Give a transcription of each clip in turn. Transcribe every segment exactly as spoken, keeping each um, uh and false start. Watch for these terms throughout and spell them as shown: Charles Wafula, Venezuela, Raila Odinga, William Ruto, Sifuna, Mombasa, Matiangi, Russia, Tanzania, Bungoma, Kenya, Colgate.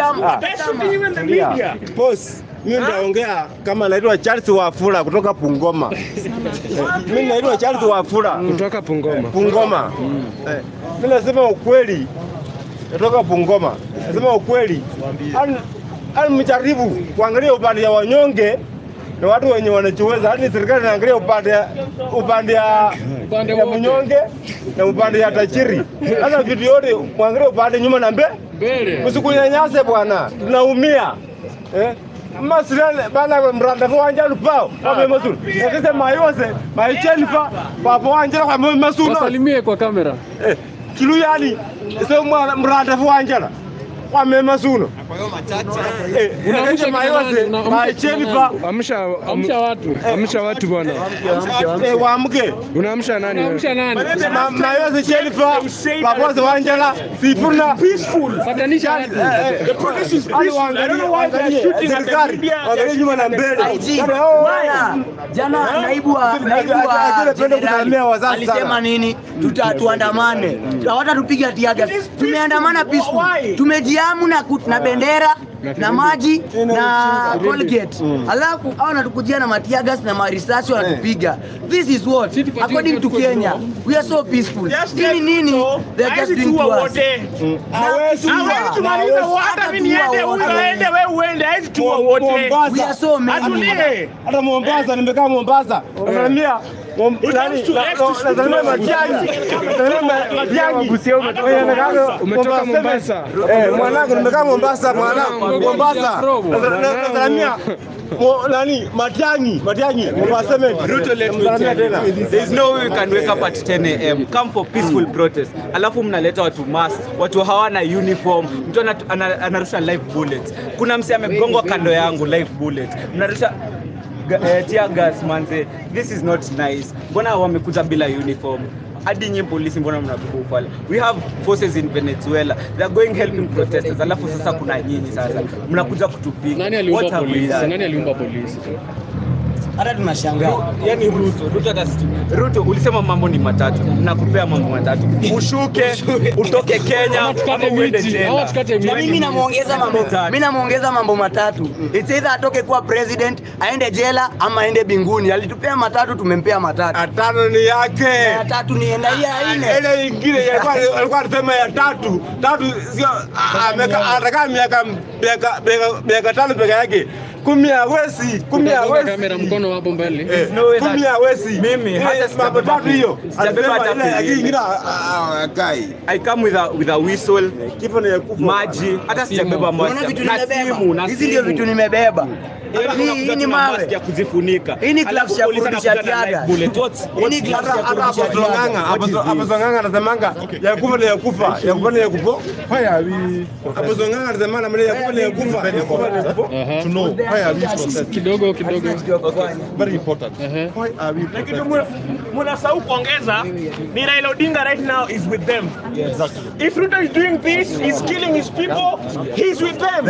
welcome. Ah. That should be even the media. Boss, mimi ndaongea kama naitwa Charles Wafula kutoka Bungoma. Mimi naitwa Charles Wafula kutoka Bungoma. Bungoma. Mimi nasema ukweli. Kutoka Bungoma. Nasema ukweli. Alimjaribu kuangalia upande wa wanyonge na watu wenye wanajiweza, hadi serikali inaangalia upande upande ya upande wa mnyonge na upande ya tajiri. Hata video yote kuangalia upande nyuma na mbele. Msikunyanyase bwana. Tunaumia. Eh? Masirale bana mranda kwa anja lupao. Kwa msuru. Ukisema mayose, maychenfa, papo anja kwa msuru. Salimie kwa kamera. Eh. Kilu yani sema mranda kwa anja. Kwa mema suno. Kwa hiyo matata. Eh, unaanza mayose, maichenifa. Amsha amsha watu. Amsha watu bwana. Eh, waamke. Unaamsha nani? Unaamsha nani? Mayose chenifa. Pamoja wanjala, sifuna peaceful. Patanisha. The police is peaceful. I don't know why they're shooting at the media. Wale nyuma na mbele. Bwana, jana naibu wa naibu wa alisema nini? Tutatuandamane. Hawatatupiga tiaga. Tumeandamana peaceful. Tumeji na kut na bendera na maji na Colgate. Alafu hao natukujia na matiagas na marisasi wanatupiga. This is what according to Kenya we are so peaceful. Nini nini they are just doing to us. Hawezi tumaliza hata mimi niende uende wewe uende hawezi tu wote. We are so many. Hata Mombasa nimekaa Mombasa. Anamia umetoka Mombasa. Eh, mwanangu nimetoka Mombasa, mwanangu Mombasa. Tanzania. Nani? Matiangi, Matiangi. Ruto let me tell you. There is no way you can wake up at ten A M Come for peaceful protest. Alafu mnaleta watu mask, watu hawana uniform. Mtu anarusha live bullets. Kuna msee amegongwa kando yangu live bullets. Mnarusha tear gas manze. This is not nice. Mbona wamekuja bila uniform? Adinye polisi mbona mnabukufala? We have forces in Venezuela. They are going helping protesters. Alafu sasa kuna nyinyi sasa. Mnakuja kutupiga. Nani aliumba polisi? Nani aliumba polisi? Hata tunashangaa. Yaani Ruto, Ruto atasitu. Ruto ulisema mambo ni matatu. Nakupea mambo matatu. Ushuke, utoke Kenya, uende tena. Mimi namuongeza mambo matatu. Mimi namuongeza mambo matatu. It's either atoke kuwa president, aende jela ama aende binguni. Alitupea matatu, tumempea matatu. Atano ni yake. Na tatu ni enda ya ine. Ile nyingine ilikuwa alikuwa anasema ya tatu. Tatu sio ameka ataka miaka miaka miaka tano peke yake. Kumia wesi, kumia wesi. Kamera mkono hapo mbele. Kumia wesi. Mimi hata sababu tatu hiyo. I come with a with a whistle. Kifo na kufa. Maji, hata sijabeba maji. Na simu. Hizi ndio vitu nimebeba. Hii ni mawe ya kujifunika. Hii ni club ya kurudisha tiaga. Hii ni club hapa hapa Zonganga, hapa hapa Zonganga na Zamanga. Ya kufa na kufa, ya kufa na kupo. Haya bi. Hapa Zonganga na Zamanga na ya kufa na kufa. Tuno. Why are we protesting? Kidogo kidogo. Very important. Why are we protesting? Munasau kuongeza ni Raila Odinga right now is with them. Exactly. If Ruto is doing this, he's killing his people, he's with them.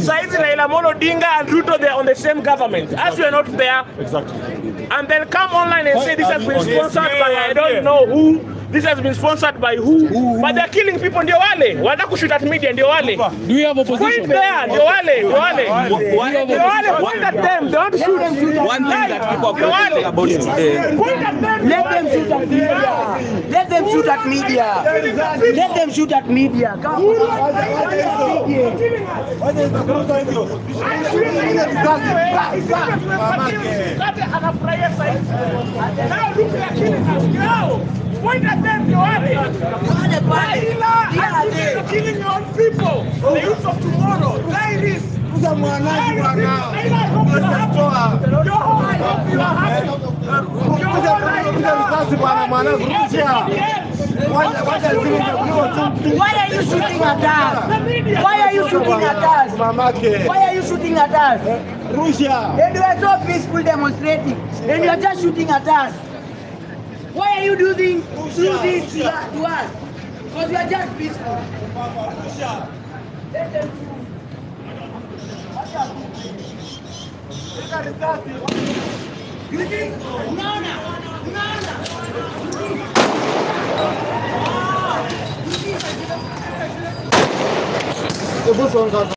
Saizi Raila Odinga and Ruto, they are on the same government. As we are not there. Exactly. And they'll come online and say this has been sponsored by I don't know who. This has been sponsored by who? Ooh. But they're killing people. Ndio wale. Wanataka kushoot at media ndio wale. Do you have opposition? Point there. Ndio wale. Ndio wale. Ndio wale. Point at them. They want to shoot. One thing that people are complaining about is uh, point at them. Let them shoot at media. Let them shoot at media. Let them shoot at media. Come on. Why they don't do it? Kata anafurahia saizi. Now look at killing us now. Point at them, you are it. Raila, killing your own people. The youth of tomorrow. Like this. Why are you shooting at us? Why are you shooting at us? Why are you shooting at us? Russia. And we are so peaceful demonstrating. And you are just shooting at us. Why are you doing through this to us? Because we are just peaceful. Let them do. You think? No, no, no, no. You think? You think?